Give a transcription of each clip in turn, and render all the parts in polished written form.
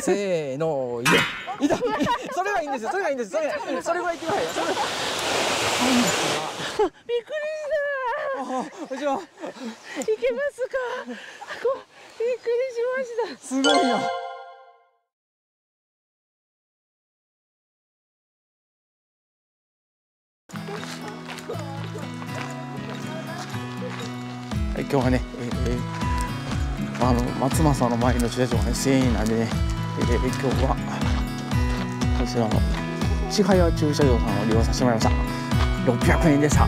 せーの、いた。それはいいんですよ。それはいいんです。それはいいんです。びっくりした。行けますか。びっくりしました。すごいな。今日はね、松間さんの周りの駐車場が1000円なんでね、今日はこちらのちはや駐車場さんを利用させてもらいました。600円でした。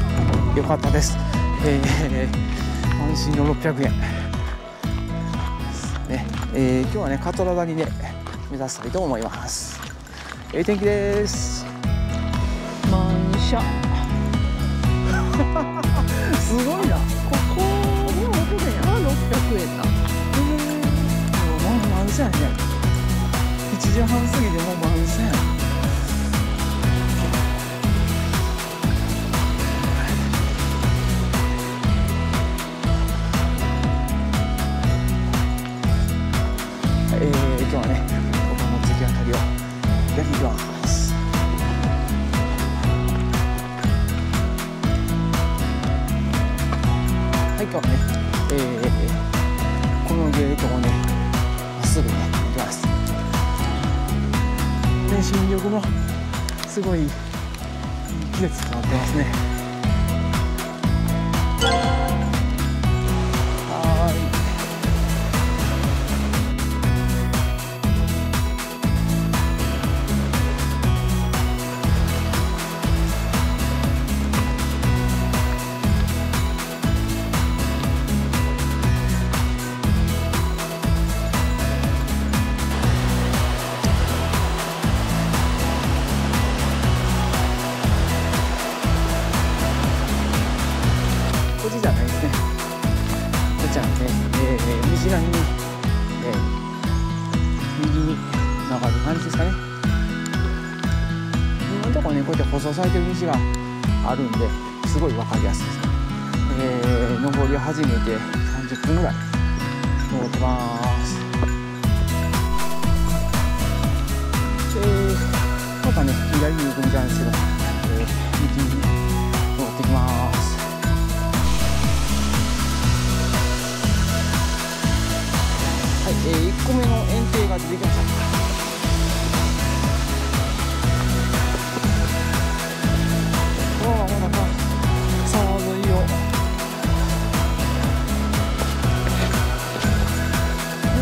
よかったです。安心の600円、ね。今日はね桂田にね目指したいと思います。天気です。満車すごいな。ここ600円だ。もう満車やね。1時半過ぎでもう満車や。今日はねここの次は旅をやっていきます。はい、今日はねこのゲートをねまっすぐね行きます。遠心力もすごい季節となってますね。細いという道があるんですごい分かりやすいですね。登り始めて30分ぐらい登ってます。またね左に行くんじゃないですけど、道に登ってきます。はい、1個目の園庭が出てきました。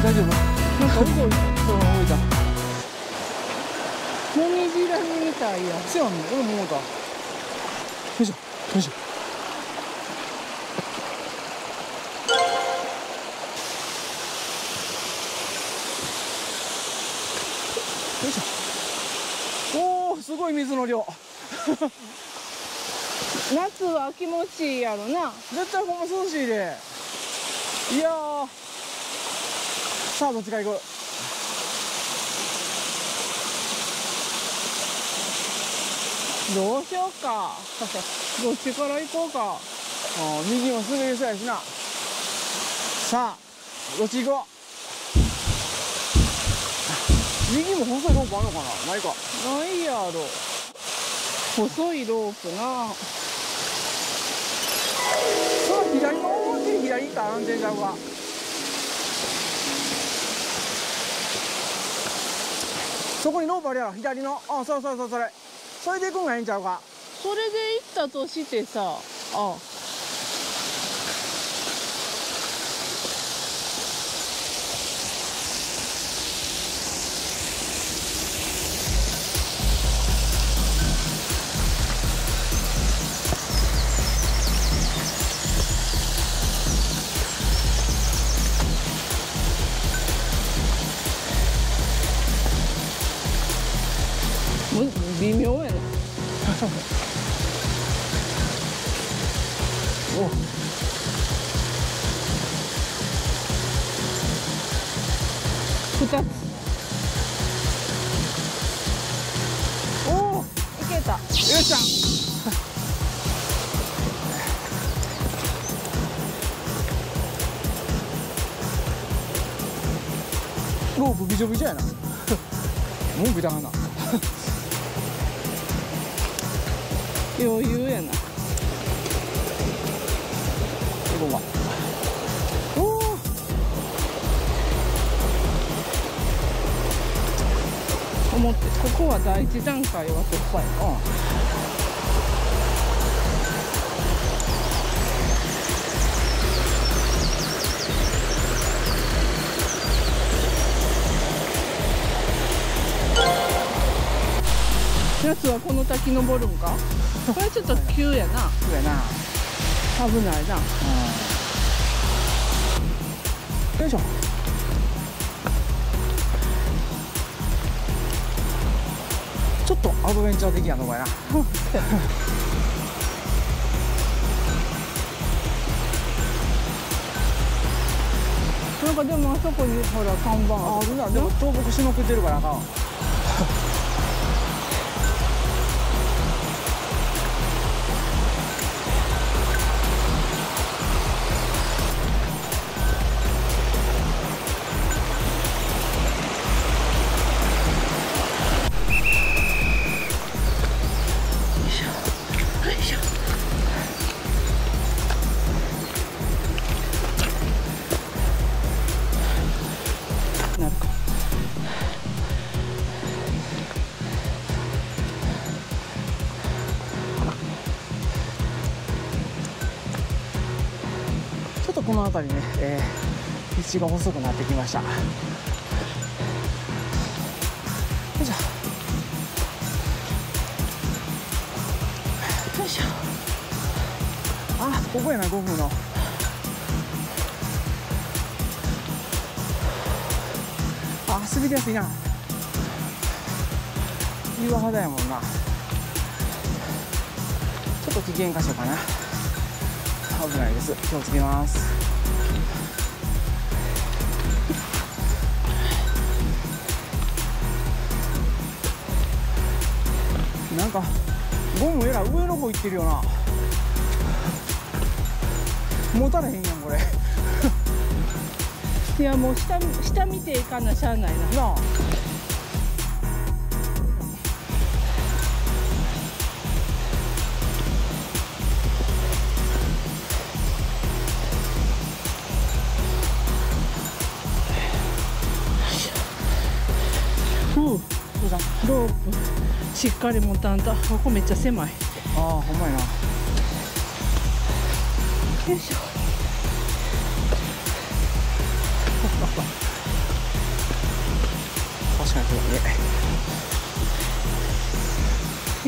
大丈夫。なんか動いた。もみじらにみたいや。せやんね。俺も思うた。よいしょ、よいしょ。よいしょ。おー、すごい水の量。夏は気持ちいいやろな。絶対ここも涼しいで。いやー。さあどっちか行く。どうしようか。どっちから行こうか。右も滑りそうやしな。さあどっち行こう。右も細いロープあるのかな。ないか。ないやろ。細いロープな。そう、左の方で左行ったら安全ちゃうか。そこにロープあるやろ、左の。あ、そうそうそう、それ。それで行くんがいいんちゃうか。それで行ったとしてさ、あ。微妙やね。おお、いけた。よっしゃ。ロープびちょびちょやな文句だな余裕やな。ここはおお思って、ここは第一段階は突破やな。やつはこの滝登るんかこれちょっと急やな。急やな、危ないな。よいしょ。ちょっとアドベンチャー的なとこやななんかでもあそこにほら看板あるな。でも倒木しまくってるからな辺りね、道が細くなってきました。よいしょよいしょ。あ、ここやな、ゴムの。あ、滑りやすいな。岩肌やもんな。ちょっと危険箇所かな。危ないです。気をつけます。なんかゴムえらい上の方行ってるよな。持たれへんやんこれいやもう下見ていかなしゃあないな。なあ、ロープしっかり持たんと。ここめっちゃ狭い。ああ、ほんまやな。よいしょ確かにすご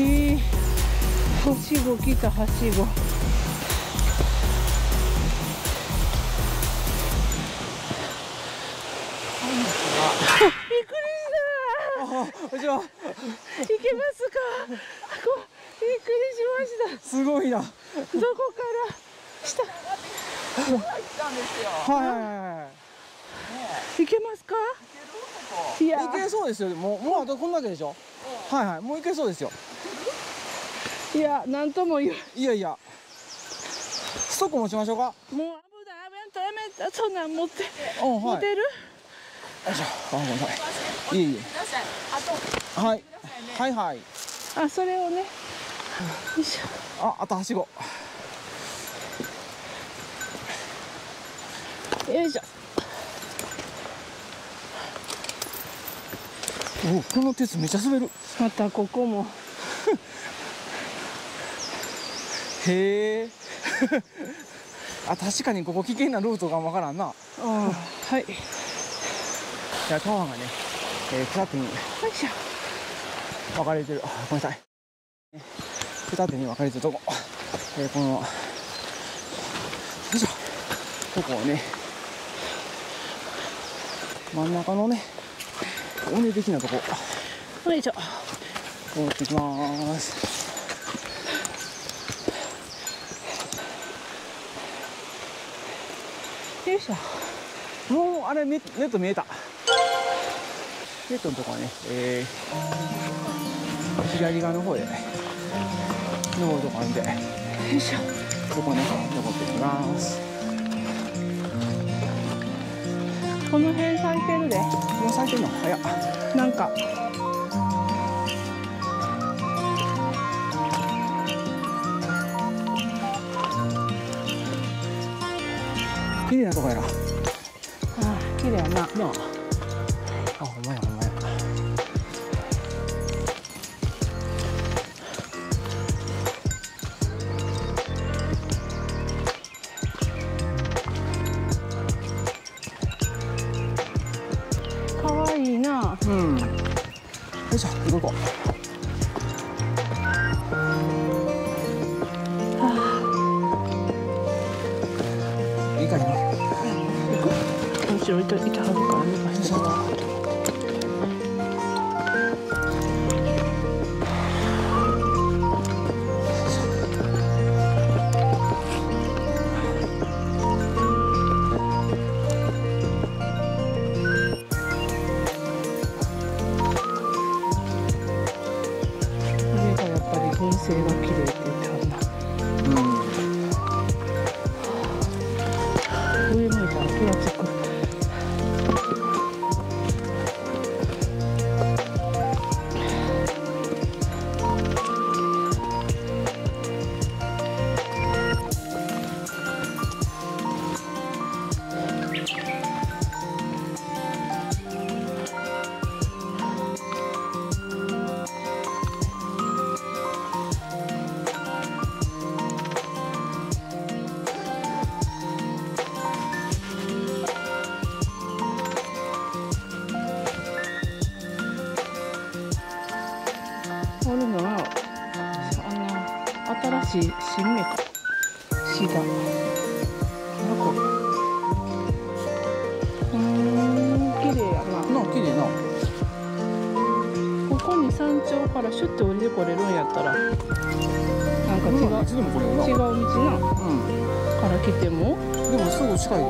いね。はしご来た、はしご。こちら行けますか。びっくりしました。すごいな。どこから下行ったんですよ。はい。行けますか。いや、行けそうですよ。もうあとこんだけでしょ。はいはい、もう行けそうですよ。いや、なんとも言う。いやいや。ストック持ちましょうか。もう危ない、そんなん持って持てる。よいしょ、あ、ごめんなさい。いえいえ。はい。はいはい。あ、それをね。よいしょ。あ、あとはしご。よいしょ。お、この鉄めっちゃ滑る。またここも。へえ。あ、確かにここ危険なルートがわからんな。うん。はい。じゃあ川がね、二手に分かれてる。ごめんなさい。二手に分かれてるとこ、このよいしょ、ここをね、真ん中のね、尾根的なとこ、よいしょ、通っていきます。よいしょ。もうあれネット見えた。ネットのとこはね、左側の方でね、登るとこあるんで、よいしょ、ここね、登っていきます。この辺咲いてるで。もう咲いてるの早っ。なんか綺麗なとこやろ。ああ綺麗やな。なあ。あほんまやほんまや。うん、よいしょ、行こう。いいかいな。うん、後ろいたはず姿勢が綺麗って言ってはるな。うん。上向いたら気がつく。あるのは新しい新芽かシダ。綺麗やな。綺麗な。ここに山頂からシュッて降りてこれるんやったら、なんか違う道な。から来ても。でもすぐ近いよ。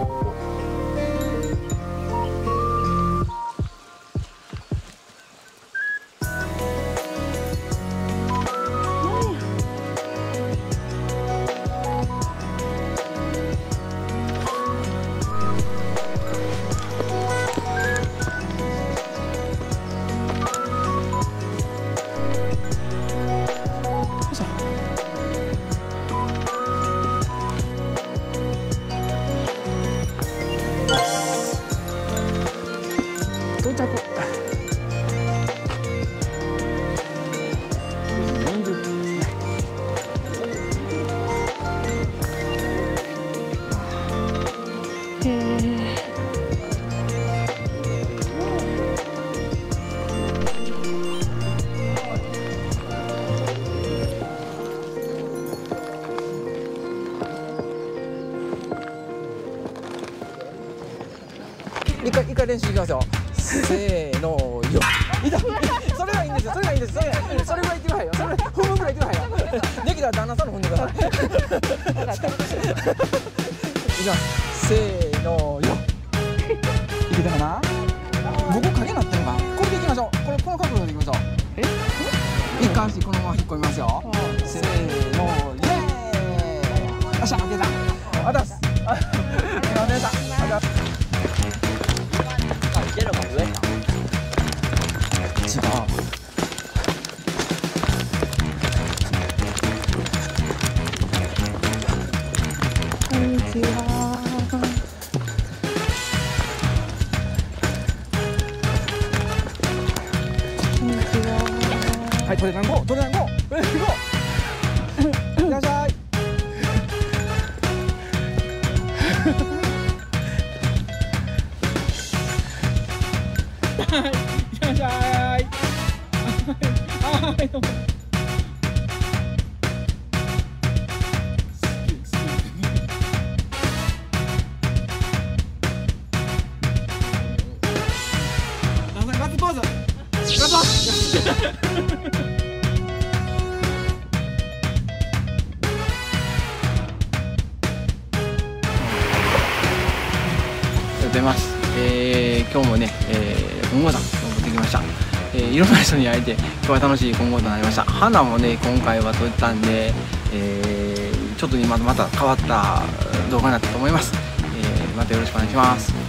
一回練習いきますよ。せーのよ。それがいいんですよ。それがいいんです。それぐらい言ってくださいよ。それ踏むぐらい言ってください。できたら旦那さんの踏んでください。いきます。せーのよ。いけたかな？僕影なってるか。これでいきましょう。この角度でいきましょう。一回足このまま引っ込みますよ。せーのよ。あしゃ開けた。あだす。あだす。あだす。違う。こんにちは。こんにちは。はい、トレランゴー。いらっしゃい。はい、いらっしゃい。はい、どうも。ガッツポーズ。出ます。今日もね。金剛山登ってきました。いろんな人に会えて今日は楽しい金剛山になりました。花もね今回は撮ったんで、ちょっと今また変わった動画になったと思います。またよろしくお願いします。